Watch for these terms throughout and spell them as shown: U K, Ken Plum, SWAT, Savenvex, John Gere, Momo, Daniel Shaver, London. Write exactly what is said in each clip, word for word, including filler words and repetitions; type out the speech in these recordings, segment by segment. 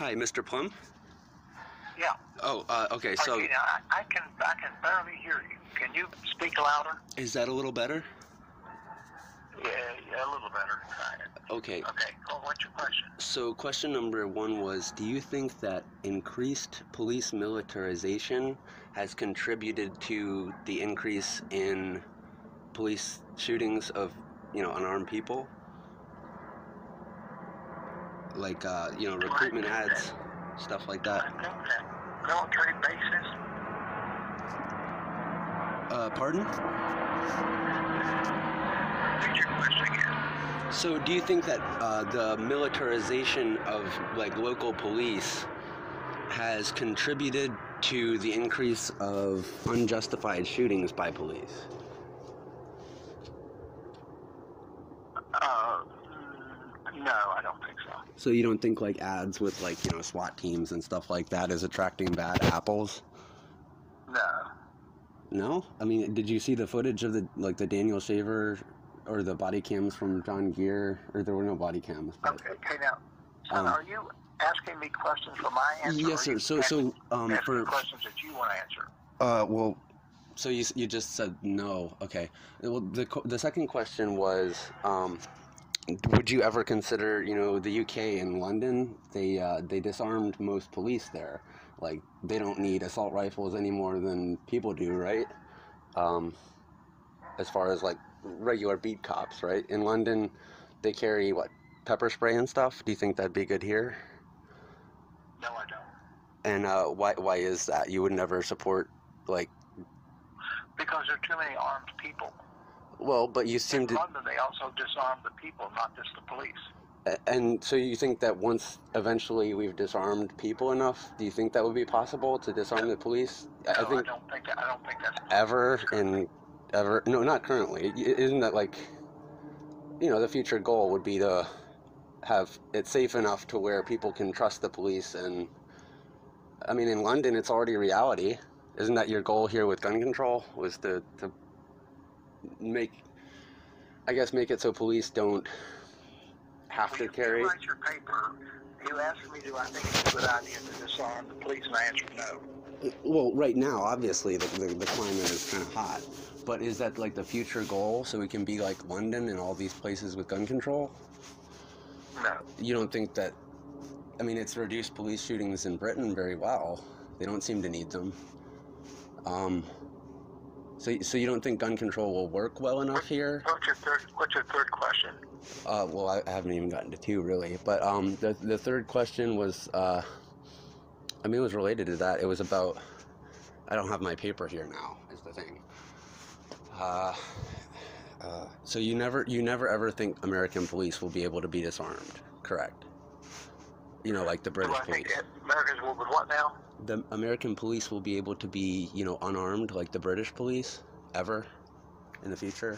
Hi, Mister Plum? Yeah. Oh, uh, okay, so... Argentina, I, I, can, I can barely hear you. Can you speak louder? Is that a little better? Yeah, yeah, a little better. Okay. Okay, well, what's your question? So question number one was, do you think that increased police militarization has contributed to the increase in police shootings of, you know, unarmed people? Like, uh, you know, recruitment ads, stuff like that. I think that military bases... Uh, pardon? Read your question again. So do you think that uh, the militarization of, like, local police has contributed to the increase of unjustified shootings by police? Uh, no, I don't think so. So you don't think, like, ads with, like, you know, SWAT teams and stuff like that is attracting bad apples? No. No? I mean, did you see the footage of the, like, the Daniel Shaver or the body cams from John Gere? Or there were no body cams. But, okay, okay, now, so um, are you asking me questions for my answer? Yes, sir. So, so, um, for questions that you want to answer. Uh, well, so you you just said no. Okay. Well, the the second question was, um, would you ever consider, you know, the U K and London? They uh, they disarmed most police there. Like, they don't need assault rifles any more than people do, right? Um, as far as, like, regular beat cops, right? In London, they carry, what, pepper spray and stuff? Do you think that'd be good here? No, I don't. And uh, why, why is that? You would never support, like... Because there are too many armed people. Well, but you seem to... In London, they also disarm the people, not just the police. And so you think that once eventually we've disarmed people enough, do you think that would be possible to disarm the police? No, I, think I don't think that, I don't think that's ever in ever. No, not currently. Isn't that, like, you know, the future goal would be to have it safe enough to where people can trust the police? And I mean, in London, it's already reality. Isn't that your goal here with gun control, was to, to make, I guess, make it so police don't have to carry. You write your paper, you asked me, do I think it's a good idea to disarm the police, and I answered no. Well, right now, obviously, the, the, the climate is kind of hot, but is that, like, the future goal, so we can be like London and all these places with gun control? No. You don't think that, I mean, it's reduced police shootings in Britain very well. They don't seem to need them. Um, so, so you don't think gun control will work well enough here? What's your third, what's your third question? Uh, well, I, I haven't even gotten to two, really. But um, the, the third question was, uh, I mean, it was related to that. It was about, I don't have my paper here now, is the thing. Uh, uh, so you never, you never ever think American police will be able to be disarmed, correct? You know, like the British police. Do I think that Americans will be what now? The American police will be able to be, you know, unarmed, like the British police, ever, in the future?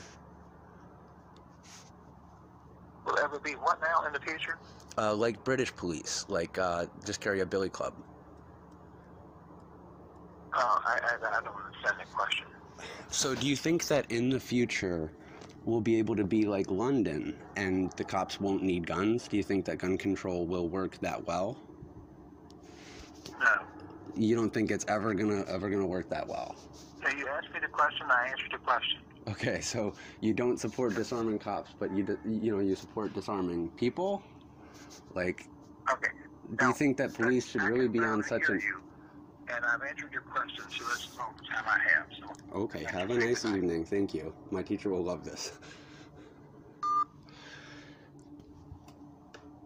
Will ever be what now in the future? Uh, like British police, like uh, just carry a billy club. Uh, I, I, I don't understand that question. So do you think that in the future we'll be able to be like London and the cops won't need guns? Do you think that gun control will work that well? No. You don't think it's ever gonna ever gonna work that well? So you asked me the question, I answered the question. Okay, so you don't support disarming cops, but you you know you support disarming people, like. Okay. Do now, you think that police should I really be on such an? You, and I've answered your question, so that's all the time I have. So. Okay. Have a nice evening. Thank you. My teacher will love this.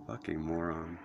Fucking moron.